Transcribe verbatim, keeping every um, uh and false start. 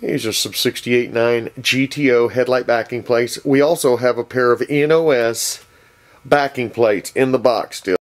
Here's your sub sixty-eight nine G T O headlight backing plates. We also have a pair of N O S backing plates in the box still.